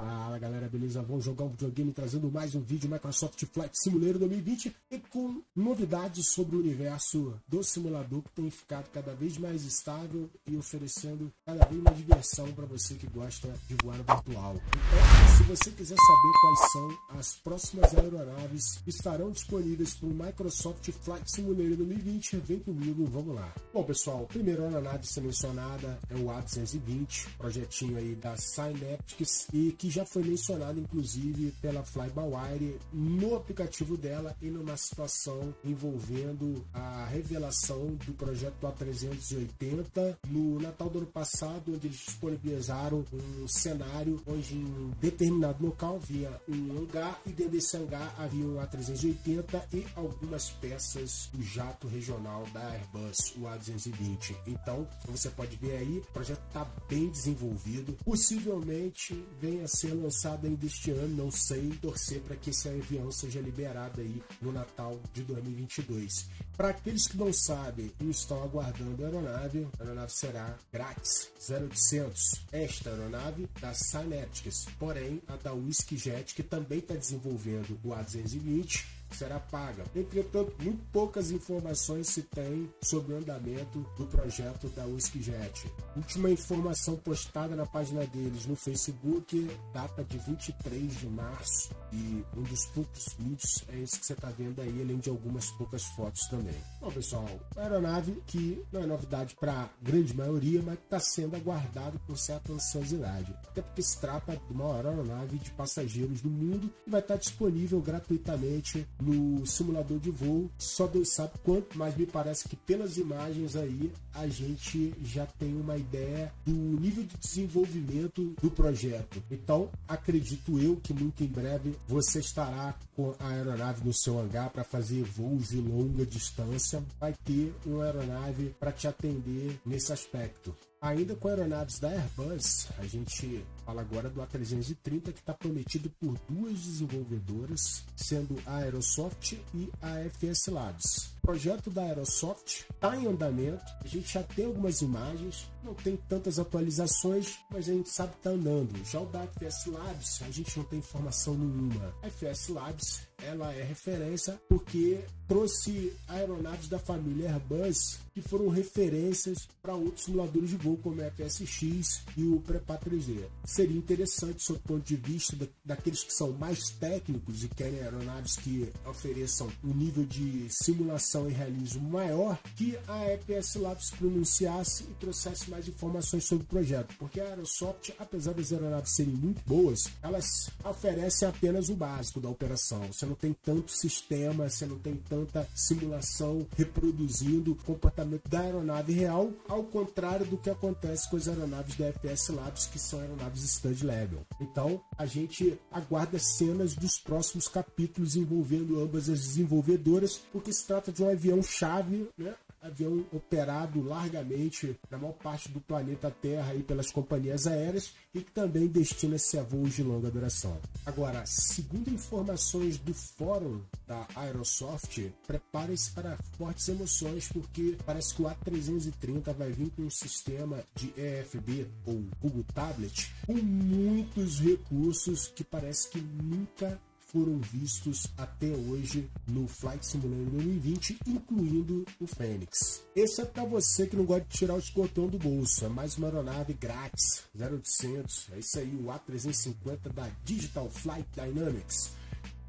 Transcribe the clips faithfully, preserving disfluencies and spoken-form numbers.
Fala galera, beleza? Vamos jogar um videogame trazendo mais um vídeo Microsoft Flight Simulator dois mil e vinte e com novidades sobre o universo do simulador que tem ficado cada vez mais estável e oferecendo cada vez mais diversão para você que gosta de voar no virtual. Então, se você quiser saber quais são as próximas aeronaves que estarão disponíveis para o Microsoft Flight Simulator dois mil e vinte, vem comigo, vamos lá. Bom pessoal, a primeira aeronave selecionada é o A duzentos e vinte, projetinho aí da Synaptics e que que já foi mencionado inclusive pela Fly By Wire no aplicativo dela e numa situação envolvendo a revelação do projeto A trezentos e oitenta no Natal do ano passado, onde eles disponibilizaram um cenário onde em um determinado local havia um hangar e dentro desse hangar havia um A trezentos e oitenta e algumas peças do jato regional da Airbus, o A duzentos e vinte. Então, como você pode ver aí, o projeto está bem desenvolvido, possivelmente venha ser lançada ainda este ano, não sei, torcer para que esse avião seja liberado aí no Natal de dois mil e vinte e dois. Para aqueles que não sabem e estão aguardando a aeronave, a aeronave será grátis, zero oitocentos. Esta aeronave da Synaptics, porém a da Whiskey Jet, que também está desenvolvendo o A duzentos e vinte, será paga. Entretanto, muito poucas informações se tem sobre o andamento do projeto da USPJet. Última informação postada na página deles no Facebook, data de vinte e três de março, e um dos poucos vídeos é esse que você está vendo aí, além de algumas poucas fotos também. Bom pessoal, a aeronave que não é novidade para a grande maioria, mas está sendo aguardado com certa ansiosidade, até porque se trata de uma aeronave de passageiros do mundo e vai estar disponível gratuitamente no simulador de voo, só Deus sabe quanto, mas me parece que pelas imagens aí a gente já tem uma ideia do nível de desenvolvimento do projeto. Então acredito eu que muito em breve você estará com a aeronave no seu hangar para fazer voos de longa distância, vai ter uma aeronave para te atender nesse aspecto. Ainda com aeronaves da Airbus, a gente fala agora do A trezentos e trinta, que está prometido por duas desenvolvedoras, sendo a Aerosoft e a F S Labs. O projeto da Aerosoft está em andamento, a gente já tem algumas imagens, não tem tantas atualizações, mas a gente sabe que está andando. Já o da F S Labs, a gente não tem informação nenhuma. A F S Labs, ela é referência porque trouxe aeronaves da família Airbus que foram referências para outros simuladores de voo como a F S X e o Prepar três D. Seria interessante, sob o ponto de vista da, daqueles que são mais técnicos e querem aeronaves que ofereçam um nível de simulação e realismo maior, que a F S Labs pronunciasse e trouxesse mais informações sobre o projeto, porque a Aerosoft, apesar das aeronaves serem muito boas, elas oferecem apenas o básico da operação. Você não tem tanto sistema, você não tem tanta simulação reproduzindo o comportamento da aeronave real, ao contrário do que acontece com as aeronaves da F S Labs, que são aeronaves stand level. Então a gente aguarda cenas dos próximos capítulos envolvendo ambas as desenvolvedoras, porque se trata de um avião chave, né? Avião operado largamente na maior parte do planeta Terra e pelas companhias aéreas e que também destina-se a voos de longa duração. Agora, segundo informações do fórum da Aerosoft, preparem-se para fortes emoções, porque parece que o A trezentos e trinta vai vir com um sistema de E F B ou Google Tablet com muitos recursos que parece que nunca foram vistos até hoje no Flight Simulator dois mil e vinte, incluindo o Fenix. Esse é para você que não gosta de tirar o escotão do bolso, é mais uma aeronave grátis, zero oitocentos, é isso aí, o A trezentos e cinquenta da Digital Flight Dynamics.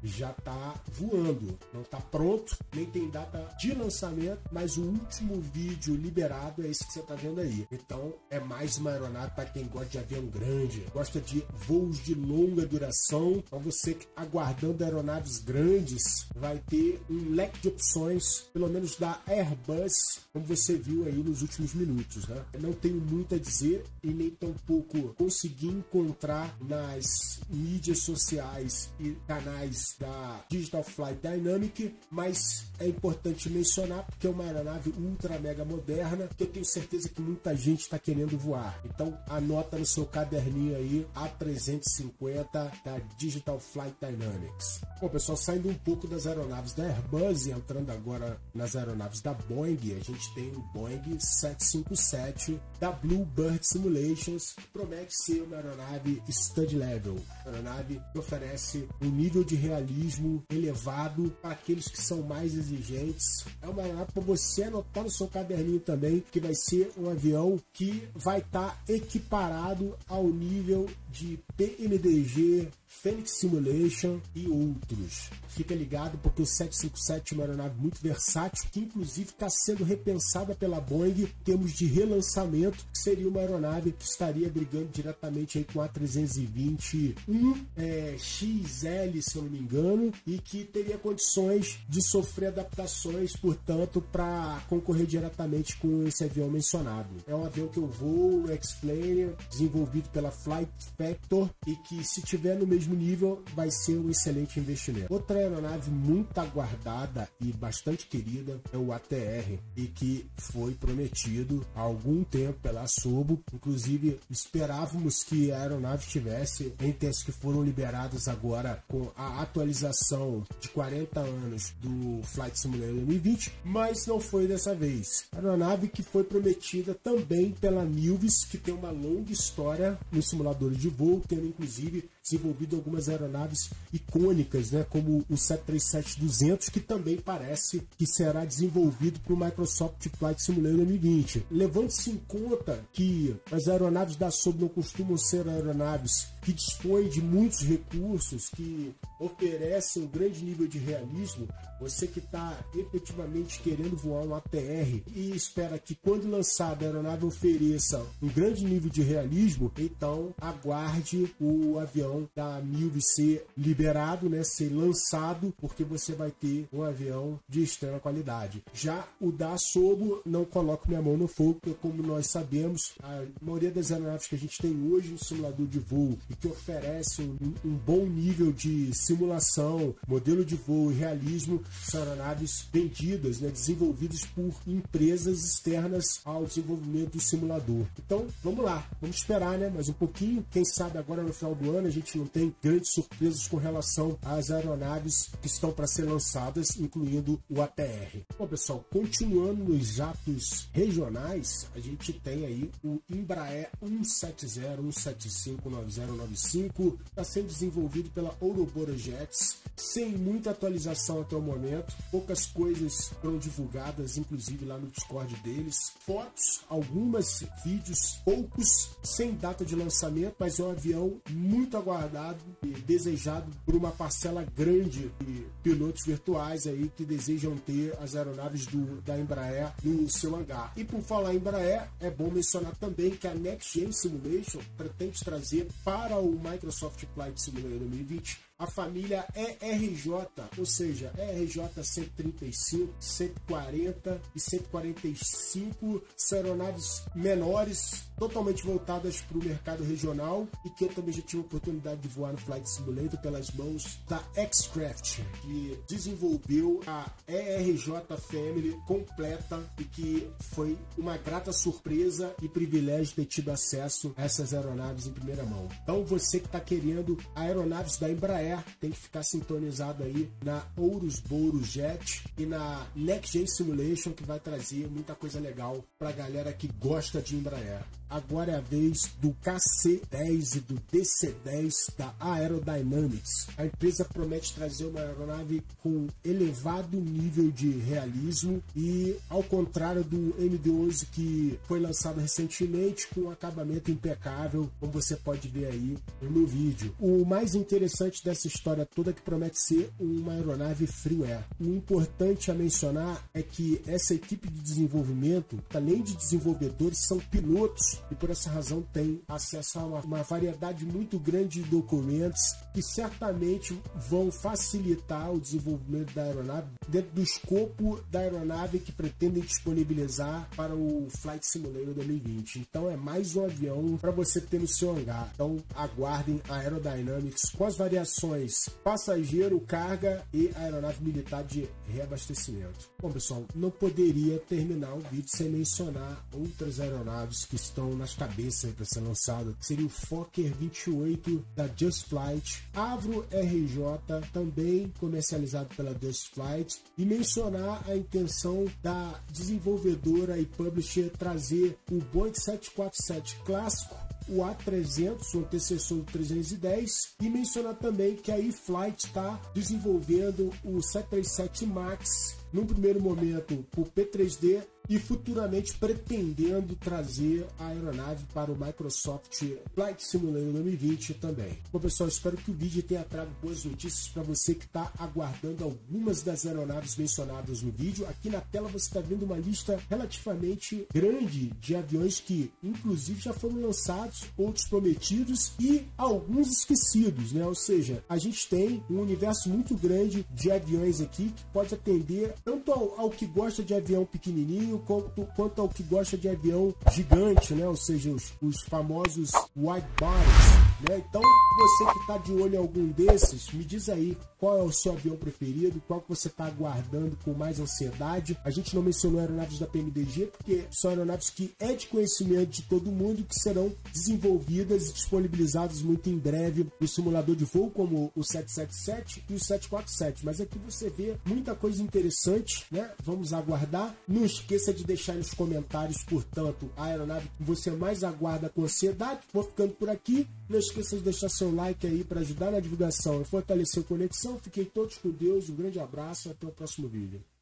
Já está voando, não está pronto, nem tem data de lançamento, mas o último vídeo liberado é esse que você está vendo aí. Então é mais uma aeronave para quem gosta de avião grande, gosta de voos de longa duração. Para você que aguardando aeronaves grandes, vai ter um leque de opções, pelo menos da Airbus, como você viu aí nos últimos minutos, né? Eu não tenho muito a dizer e nem tampouco consegui encontrar nas mídias sociais e canais da Digital Flight Dynamics, mas é importante mencionar porque é uma aeronave ultra mega moderna que eu tenho certeza que muita gente está querendo voar. Então anota no seu caderninho aí, A trezentos e cinquenta da Digital Flight Dynamics. Bom pessoal, saindo um pouco das aeronaves da Airbus e entrando agora nas aeronaves da Boeing, a gente tem o Boeing sete cinquenta e sete da Bluebird Simulations, que promete ser uma aeronave stand level. aeronave que oferece um nível de realismo elevado para aqueles que são mais exigentes. É uma aeronave para você anotar no seu caderninho também, que vai ser um avião que vai estar tá equiparado ao nível de P M D G, Fenix Simulation e outros. Fica ligado, porque o sete cinco sete é uma aeronave muito versátil, que inclusive está sendo repensada pela Boeing em termos de relançamento, que seria uma aeronave que estaria brigando diretamente aí com a A trezentos e vinte um é, X L, se eu não me engano, e que teria condições de sofrer adaptações, portanto, para concorrer diretamente com esse avião mencionado. É um avião que eu vou, o X-Plane, desenvolvido pela Flight Factor, e que, se tiver no mesmo nível, vai ser um excelente investimento. Outra aeronave muito aguardada e bastante querida é o A T R, e que foi prometido há algum tempo pela Asobo. Inclusive, esperávamos que a aeronave tivesse, entre as que foram liberadas agora com a atualização de quarenta anos do Flight Simulator dois mil e vinte, mas não foi dessa vez. A aeronave que foi prometida também pela Milvis, que tem uma longa história no simulador de voo, tendo inclusive desenvolvido algumas aeronaves icônicas, né, como o sete três sete duzentos, que também parece que será desenvolvido para o Microsoft Flight Simulator dois mil e vinte. Levando-se em conta que as aeronaves da Asobo não costumam ser aeronaves que dispõem de muitos recursos, que oferecem um grande nível de realismo, você que está efetivamente querendo voar um A T R e espera que, quando lançada, a aeronave ofereça um grande nível de realismo, então aguarde o avião da Milvis ser liberado, né, ser lançado, porque você vai ter um avião de extrema qualidade. Já o da Asobo, não coloco minha mão no fogo, porque, como nós sabemos, a maioria das aeronaves que a gente tem hoje no simulador de voo e que oferece um, um bom nível de simulação, modelo de voo e realismo, são aeronaves vendidas, né, desenvolvidas por empresas externas ao desenvolvimento do simulador. Então, vamos lá, vamos esperar, né, mais um pouquinho, quem sabe agora no final do ano a gente não tem grandes surpresas com relação às aeronaves que estão para ser lançadas, incluindo o A T R. Bom, pessoal, continuando nos jatos regionais, a gente tem aí o Embraer um sete zero, um sete cinco, nove zero nove cinco, está sendo desenvolvido pela Ouroboros Jets, sem muita atualização até o momento, poucas coisas foram divulgadas, inclusive lá no Discord deles, fotos, algumas, vídeos, poucos, sem data de lançamento, mas é um avião muito aguardado aguardado e desejado por uma parcela grande de pilotos virtuais aí que desejam ter as aeronaves do, da Embraer no seu hangar. E por falar em Embraer, é bom mencionar também que a Next Gen Simulation pretende trazer para o Microsoft Flight Simulator dois mil e vinte a família E R J, ou seja, E R J cento e trinta e cinco, cento e quarenta e cento e quarenta e cinco, são aeronaves menores, totalmente voltadas para o mercado regional, e que eu também já tive a oportunidade de voar no Flight Simulator pelas mãos da X-Craft, que desenvolveu a E R J Family completa, e que foi uma grata surpresa e privilégio ter tido acesso a essas aeronaves em primeira mão. Então, você que está querendo aeronaves da Embraer, tem que ficar sintonizado aí na Ouroboros Jet e na Next Gen Simulation, que vai trazer muita coisa legal para a galera que gosta de Embraer. Agora é a vez do K C dez e do D C dez da Aerodynamics. A empresa promete trazer uma aeronave com elevado nível de realismo e, ao contrário do M D onze, que foi lançado recentemente, com um acabamento impecável, como você pode ver aí no vídeo. O mais interessante dessa história toda é que promete ser uma aeronave freeware. O importante a mencionar é que essa equipe de desenvolvimento, além de desenvolvedores, são pilotos, e por essa razão tem acesso a uma, uma variedade muito grande de documentos que certamente vão facilitar o desenvolvimento da aeronave dentro do escopo da aeronave que pretendem disponibilizar para o Flight Simulator dois mil e vinte. Então é mais um avião para você ter no seu hangar. Então aguardem a Aerodynamics com as variações passageiro, carga e aeronave militar de reabastecimento. Bom, pessoal, não poderia terminar o vídeo sem mencionar outras aeronaves que estão estão nas cabeças para ser lançada, que seria o Fokker vinte e oito da Just Flight, Avro R J, também comercializado pela Just Flight, e mencionar a intenção da desenvolvedora e publisher trazer o Boeing sete quatro sete clássico o A trezentos, o antecessor do trezentos e dez, e mencionar também que a E-Flight está desenvolvendo o sete três sete MAX, num primeiro momento por P três D, e futuramente pretendendo trazer a aeronave para o Microsoft Flight Simulator dois mil e vinte também. Bom pessoal, espero que o vídeo tenha trago boas notícias para você que está aguardando algumas das aeronaves mencionadas no vídeo. Aqui na tela você está vendo uma lista relativamente grande de aviões que inclusive já foram lançados, outros prometidos e alguns esquecidos, né? Ou seja, a gente tem um universo muito grande de aviões aqui que pode atender tanto ao, ao que gosta de avião pequenininho, Quanto, quanto ao que gosta de avião gigante, né? Ou seja, os, os famosos wide bodies, né? Então, você que está de olho em algum desses, me diz aí qual é o seu avião preferido, qual que você está aguardando com mais ansiedade. A gente não mencionou aeronaves da P M D G, porque são aeronaves que é de conhecimento de todo mundo, que serão desenvolvidas e disponibilizadas muito em breve no simulador de voo, como o sete sete sete e o sete quatro sete. Mas aqui você vê muita coisa interessante, né? Vamos aguardar. Não esqueça de deixar nos comentários, portanto, a aeronave que você mais aguarda com ansiedade. Vou ficando por aqui. Não esqueça de deixar seu like aí para ajudar na divulgação e fortalecer a conexão. Fiquem todos com Deus, um grande abraço e até o próximo vídeo.